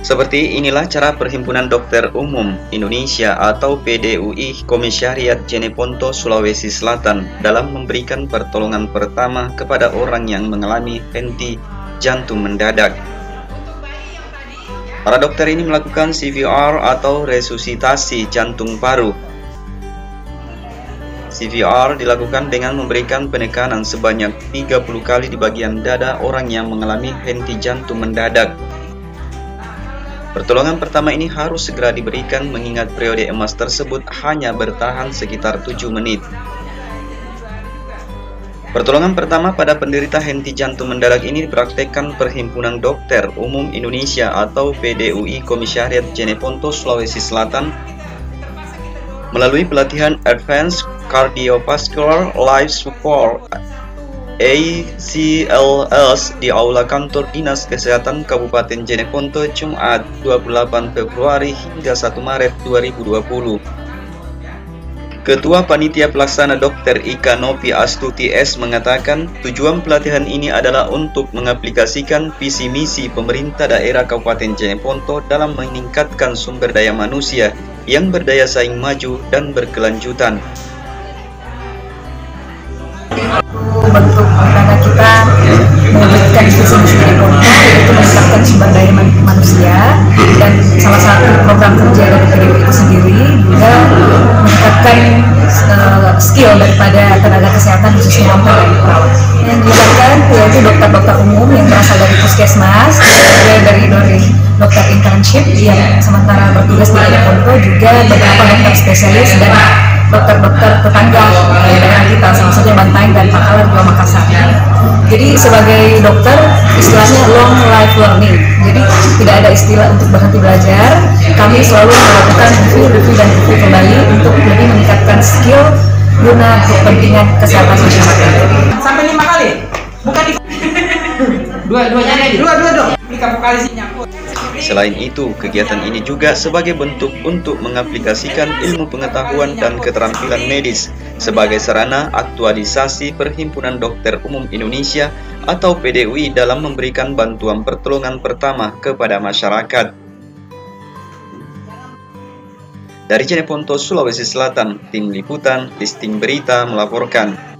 Seperti inilah cara Perhimpunan Dokter Umum Indonesia atau PDUI Komisariat Jeneponto, Sulawesi Selatan dalam memberikan pertolongan pertama kepada orang yang mengalami henti jantung mendadak. Para dokter ini melakukan CVR atau resusitasi jantung paru. CVR dilakukan dengan memberikan penekanan sebanyak 30 kali di bagian dada orang yang mengalami henti jantung mendadak. Pertolongan pertama ini harus segera diberikan mengingat periode emas tersebut hanya bertahan sekitar 7 menit. Pertolongan pertama pada penderita henti jantung mendadak ini dipraktekkan Perhimpunan Dokter Umum Indonesia atau PDUI Komisariat Jeneponto, Sulawesi Selatan melalui pelatihan Advanced Cardiovascular Life Support ACLS di Aula Kantor Dinas Kesehatan Kabupaten Jeneponto Jumat 28 Februari hingga 1 Maret 2020. Ketua Panitia Pelaksana Dr. Ika Nopi Astuti S mengatakan tujuan pelatihan ini adalah untuk mengaplikasikan visi misi pemerintah daerah Kabupaten Jeneponto dalam meningkatkan sumber daya manusia yang berdaya saing maju dan berkelanjutan. Bentuk karena kita mewujudkan visi Jeneponto yaitu meningkatkan sumber daya manusia, dan salah satu program kerja dari PDUI itu sendiri juga meningkatkan skill daripada tenaga kesehatan khususnya dokter dan perawat. Yang dilibatkan yaitu dokter-dokter umum yang berasal dari puskesmas, dari dokter internship yang sementara bertugas di Jeneponto, juga beberapa dokter spesialis dan dokter-dokter tetangga daerah kita, salah satunya Bantaeng dan Makassar, dua Makassar. Jadi sebagai dokter istilahnya long life learning, jadi tidak ada istilah untuk berhenti belajar. Kami selalu melakukan review kembali untuk lebih meningkatkan skill guna kepentingan kesehatan masyarakat. Sampai 5 kali, bukan di dua dong. Selain itu, kegiatan ini juga sebagai bentuk untuk mengaplikasikan ilmu pengetahuan dan keterampilan medis sebagai sarana aktualisasi Perhimpunan Dokter Umum Indonesia atau PDUI dalam memberikan bantuan pertolongan pertama kepada masyarakat. Dari Jeneponto, Sulawesi Selatan, Tim Liputan, Listing Berita melaporkan.